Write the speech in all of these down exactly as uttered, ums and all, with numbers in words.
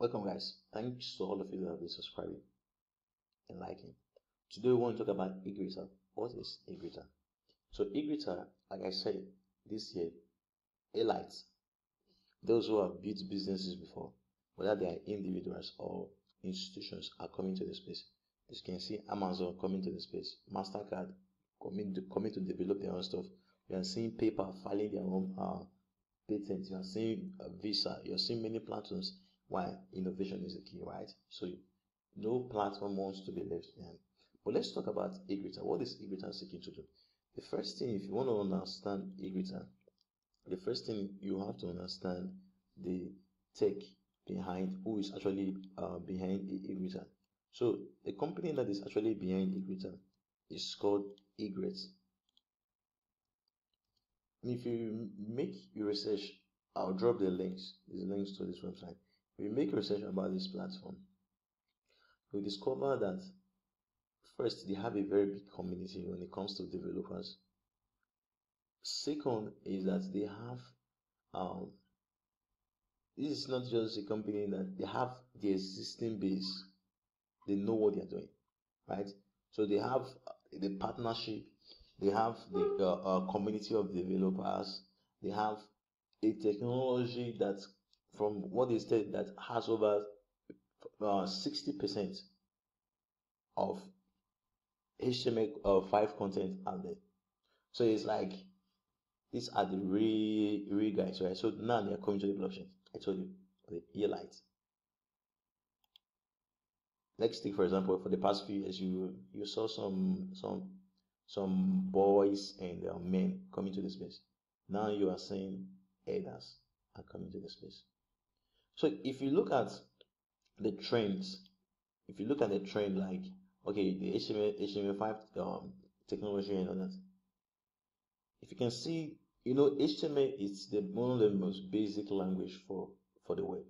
Welcome guys, thanks to all of you who have been subscribing and liking. Today we want to talk about Egretia. What is Egretia? So Egretia, like I said this year, elites, those who have built businesses before, whether they are individuals or institutions, are coming to the space. As you can see, Amazon coming to the space, Mastercard coming to, coming to develop their own stuff. You are seeing PayPal filing their own uh, patents. You are seeing uh, Visa. You are seeing many platforms. Why? Innovation is the key, right? So no platform wants to be left behind. But let's talk about Egretia. What is Egretia seeking to do? The first thing, if you want to understand Egretia, the first thing you have to understand the tech behind, who is actually uh, behind Egretia. So the company that is actually behind Egretia is called Egret. If you make your research, I'll drop the links, the links to this website. If you make research about this platform, you discover that first, they have a very big community when it comes to developers. Second is that they have, um, this is not just a company that they have the existing base. They know what they are doing, right? So they have the partnership, they have the uh, uh, community of developers, they have a technology that, from what they said, that has over uh, sixty percent of H T M L five content out there. So it's like these are the real, real guys, right? So now they are coming to the blockchain. I told you, the elites. Let's take, for example, for the past few years, you you saw some some some boys and uh, men coming to the space. Now you are seeing elders are coming to the space. So if you look at the trends, if you look at the trend, like okay, the H T M L, H T M L five um, technology and all that. If you can see, you know, H T M L is the one of the most basic language for for the web,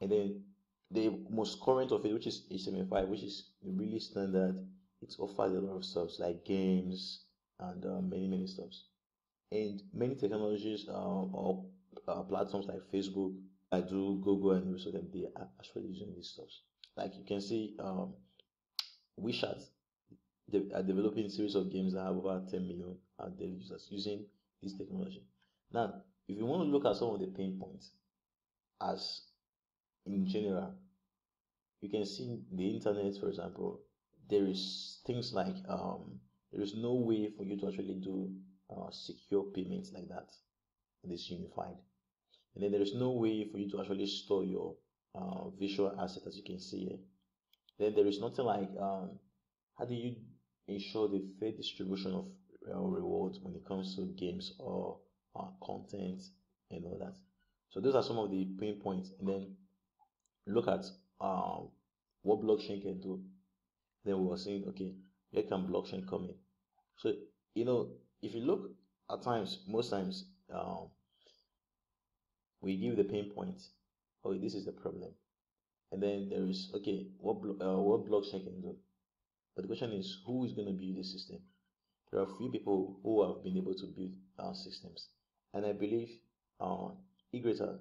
and then the most current of it, which is H T M L five, which is really standard. It offers a lot of stuff like games and uh, many many stuffs, and many technologies uh, or uh, platforms like Facebook, Baidu, Google, and the rest of them, they are actually using these stuffs. Like you can see, um, WeChat they are developing a series of games that have over ten million daily users using this technology. Now, if you want to look at some of the pain points, as in general, you can see the internet, for example, there is things like um, there is no way for you to actually do uh, secure payments like that. It is unified, and then there is no way for you to actually store your uh, visual asset, as you can see here. Then there is nothing like um, how do you ensure the fair distribution of uh, rewards when it comes to games or uh, content and all that. So those are some of the pain points, and then look at uh, what blockchain can do. Then we were saying, okay, where can blockchain come in? So, you know, if you look at times, most times, um, we give the pain point. Oh, this is the problem. And then there is, okay, what, blo uh, what blockchain can do? But the question is, who is going to build the system? There are few people who have been able to build our systems. And I believe uh, Egretia,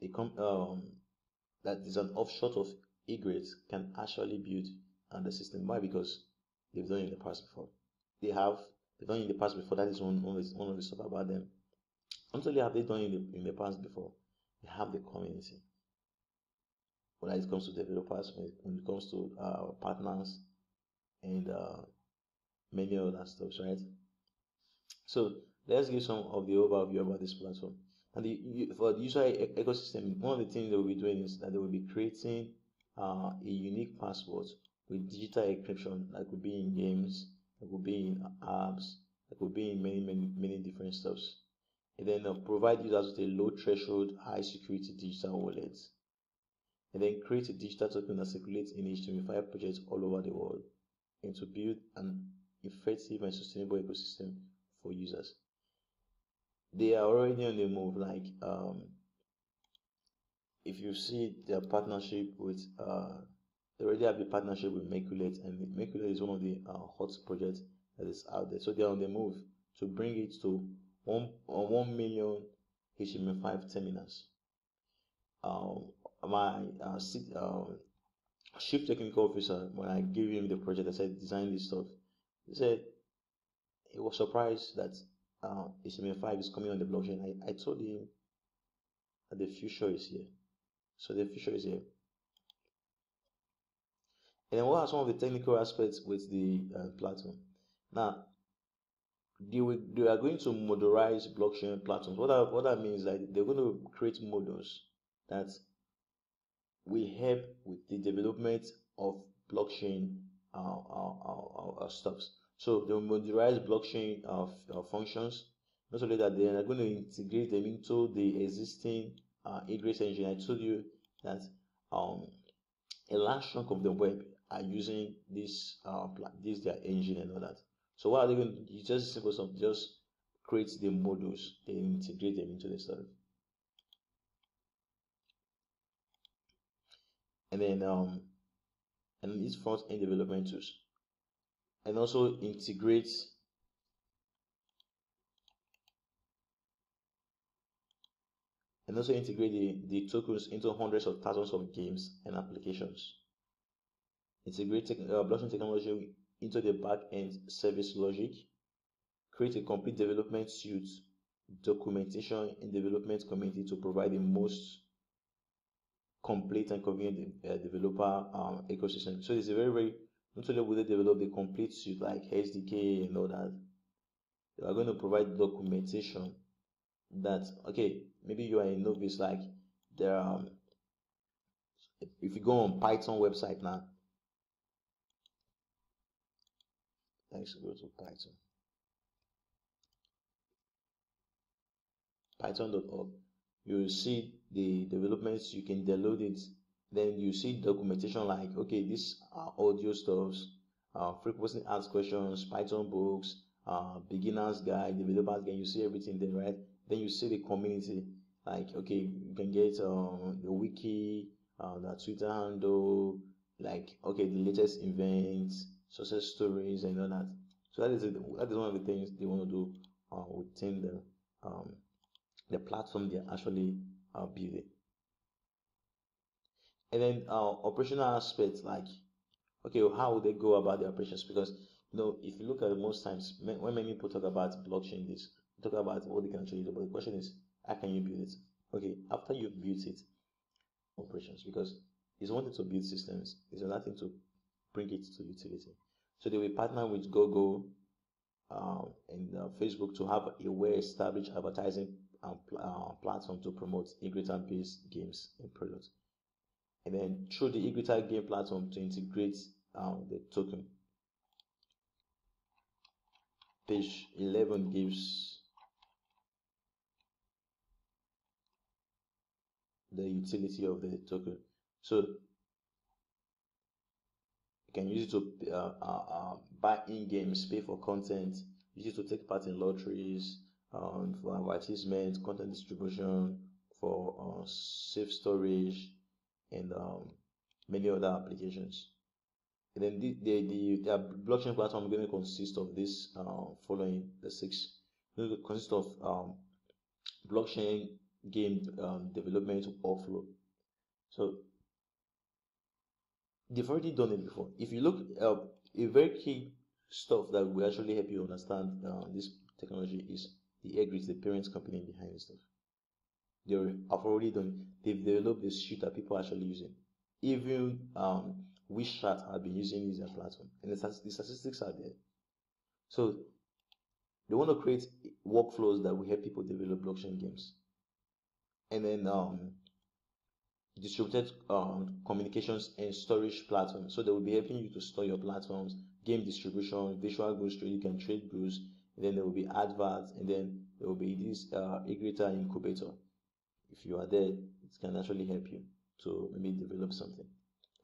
they come, um, that is an offshoot of Egret, can actually build under system. Why? Because they've done it in the past before. They have they've done it in the past before. That is one one of the stuff about them. Not only have they done it in the, in the past before, they have the community. Whether it comes to developers, when it comes to uh, partners, and uh, many other stuff, right? So let's give some of the overview about this platform. And the, for the user ecosystem, one of the things they will be doing is that they will be creating uh, a unique password with digital encryption that could be in games, that could be in apps, that could be in many, many, many different stuffs. And then uh, provide users with a low threshold, high security digital wallet. And then create a digital token that circulates in H T M L five projects all over the world, and to build an effective and sustainable ecosystem for users. They are already on the move. Like um, if you see their partnership with, uh, they already have a partnership with Merculet, and Merculet is one of the uh, hot projects that is out there. So they are on the move to bring it to one, uh, one million H T M L five terminals. um, my uh, um, chief technical officer, when I gave him the project, I said design this stuff. He said he was surprised that uh, H T M L five is coming on the blockchain. I, I told him that the future is here. So the future is here. And then what are some of the technical aspects with the uh, platform? Now, they, will, they are going to modularize blockchain platforms. What, are, what that means is that they're going to create models that will help with the development of blockchain uh, uh, uh, uh, stuffs. So they will modularize blockchain uh, uh, functions. Not only that, they are going to integrate them into the existing uh, Egretia engine. I told you that um, a large chunk of the web are using this uh this their engine and all that. So what are they going to do? You just simple stuff, just create the modules, then integrate them into the stuff. And then um and these front end development tools. And also integrate and also integrate the, the tokens into hundreds of thousands of games and applications. Integrate tech, uh, blockchain technology into the back-end service logic. Create a complete development suite, documentation, and development community to provide the most complete and convenient uh, developer um, ecosystem. So it's a very, very, not only will they develop the complete suite like S D K and all that, they are going to provide documentation that, okay, maybe you are a novice, like there are, um, if you go on Python website now, let's go to Python, python dot org, you will see the developments, you can download it, then you see documentation like, okay, these are audio stuffs, uh, frequently asked questions, Python books, uh, beginner's guide, developer's guide, you see everything there, right? Then you see the community, like, okay, you can get um, the wiki, uh, the Twitter handle, like, okay, the latest events, success stories, and all that. So that is a, that is one of the things they want to do uh, within the um, the platform they are actually uh, building. And then uh, operational aspects, like, okay, well, how would they go about the operations? Because you know, if you look at most times when many people talk about blockchain, this. Talk about what they can actually do, but the question is, how can you build it? Okay, after you built it, operations, because it's one thing to build systems, it's another thing to bring it to utility. So they will partner with Google um, and uh, Facebook to have a well-established advertising uh, pl uh, platform to promote Egretia-based games and products, and then through the Egretia game platform to integrate um, the token. Page eleven gives the utility of the token, so you can use it to uh, uh, uh, buy in games, pay for content, use it to take part in lotteries, um, for advertisement, content distribution, for uh, safe storage, and um, many other applications. And then the the, the the blockchain platform is going to consist of this uh, following the six. It's going to consist of um, blockchain game um, development workflow. So they've already done it before. If you look uh, a very key stuff that will actually help you understand uh, this technology is the Egretia, the parent company behind this stuff. They have already done it. They've developed the suite that people are actually using. Even um, WeChat have been using this platform, and the statistics are there. So they want to create workflows that will help people develop blockchain games, and then um, distributed um, communications and storage platforms. So they will be helping you to store your platforms, game distribution, visual goods trade. You can trade goods. And then there will be adverts, and then there will be this uh, Egretia incubator. If you are there, it can actually help you to maybe develop something.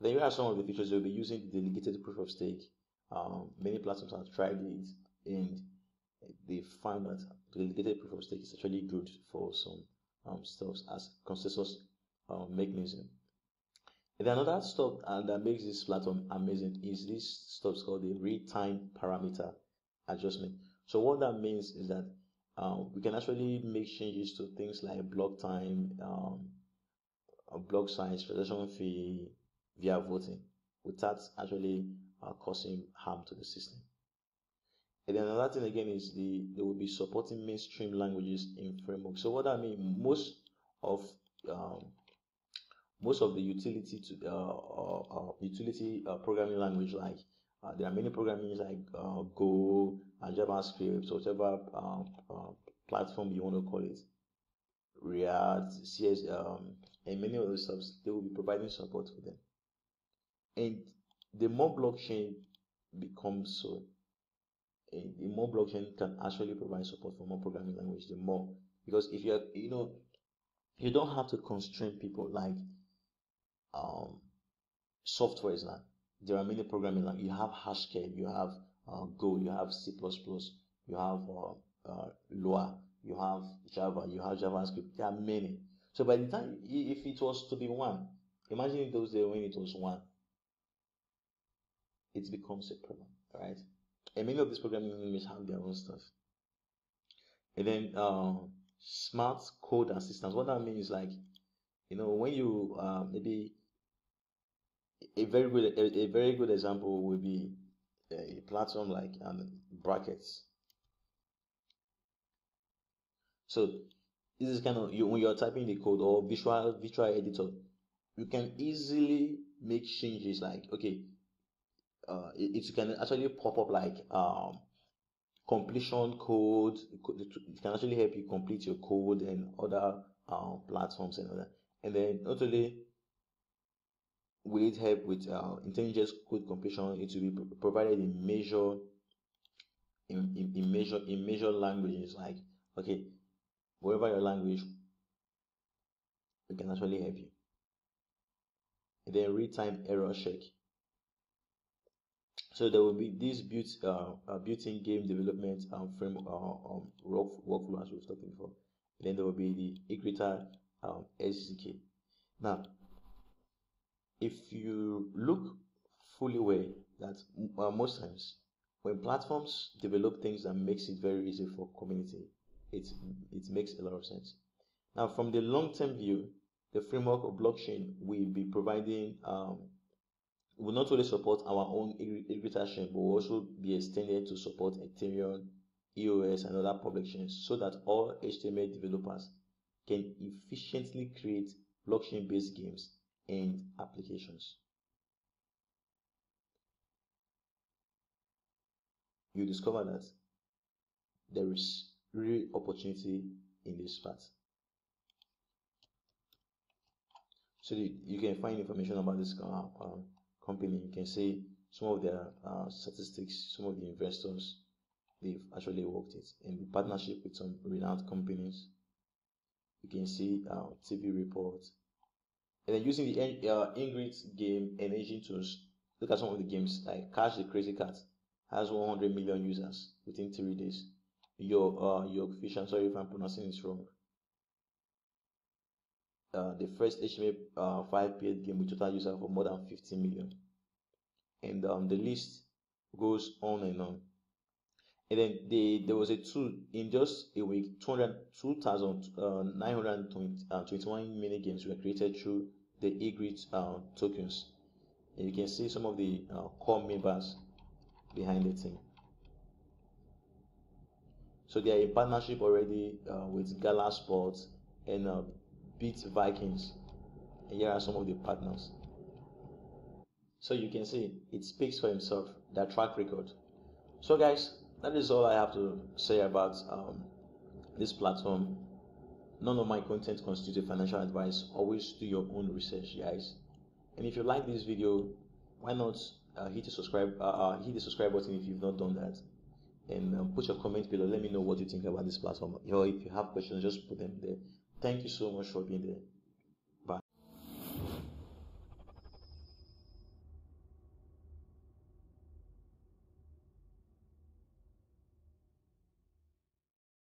Then you have some of the features. You'll be using the delegated proof of stake. Um, many platforms have tried it, and they found that delegated proof of stake is actually good for some um, stuff as consensus um, mechanism. And then another stuff uh, that makes this platform amazing is this stuff called the real-time parameter adjustment. So what that means is that um, we can actually make changes to things like block time, um, uh, block science transaction fee via voting without actually uh, causing harm to the system. And then another thing again is the they will be supporting mainstream languages in framework. So what I mean, most of um, most of the utility to uh, uh, uh, utility uh, programming language, like uh, there are many programming like uh, Go, uh, JavaScript, whatever uh, uh, platform you want to call it, React, C S, um, and many other stuff. They will be providing support for them. And the more blockchain becomes so. The more blockchain can actually provide support for more programming language, the more, because if you're, you know, you don't have to constrain people like um, software is not. There are many programming languages. You have Haskell, you have uh, Go, you have C plus plus, you have uh, uh, Lua, you have Java, you have JavaScript. There are many. So by the time, if it was to be one, imagine if those days when it was one, it becomes a problem, right? And many of these programming languages have their own stuff. And then uh, smart code assistance. What that means is like, you know, when you uh, maybe a very good a, a very good example would be a platform like um, Brackets. So this is kind of you when you're typing the code or visual visual editor, you can easily make changes like okay. Uh, it, it can actually pop up like um, completion code. It can actually help you complete your code and other uh, platforms and other. And then not only will it help with uh, intelligent code completion, it will be provided in major in, in, in major in major languages like okay, whatever your language, it can actually help you. And then real-time error check. So there will be this built, uh, uh, built-in game development um, framework, uh, um, workflow as we've talked before. And then there will be the Egretia um, S D K. Now, if you look fully well, that uh, most times when platforms develop things that makes it very easy for community, it it makes a lot of sense. Now, from the long-term view, the framework of blockchain will be providing. Um, We will not only support our own Egretia chain, but will also be extended to support Ethereum, E O S, and other public chains, so that all H T M L developers can efficiently create blockchain-based games and applications. You discover that there is real opportunity in this part. So you can find information about this uh, uh, company. You can see some of their uh, statistics, some of the investors they've actually worked with, and in partnership with some renowned companies. You can see uh, T V reports, and then using the uh, Ingrid game and engine tools. Look at some of the games like Cash the Crazy Cat has one hundred million users within three days. Your uh, your fish. I'm sorry if I'm pronouncing this wrong. Uh, the first H T M L five paid game with total users for more than fifty million, and um, the list goes on and on. And then they, there was a tool in just a week, two thousand nine hundred twenty-one mini games were created through the Egretia uh, tokens, and you can see some of the uh, core members behind the team. So they are in partnership already uh, with Gala Sports and uh, Beat Vikings, and here are some of the partners. So you can see it speaks for himself, their track record. So guys, that is all I have to say about um, this platform. None of my content constitutes financial advice. Always do your own research, guys. And if you like this video, why not uh, hit the subscribe uh, uh, hit the subscribe button if you've not done that, and um, put your comment below. Let me know what you think about this platform. You know, if you have questions, just put them there. Thank you so much for being there.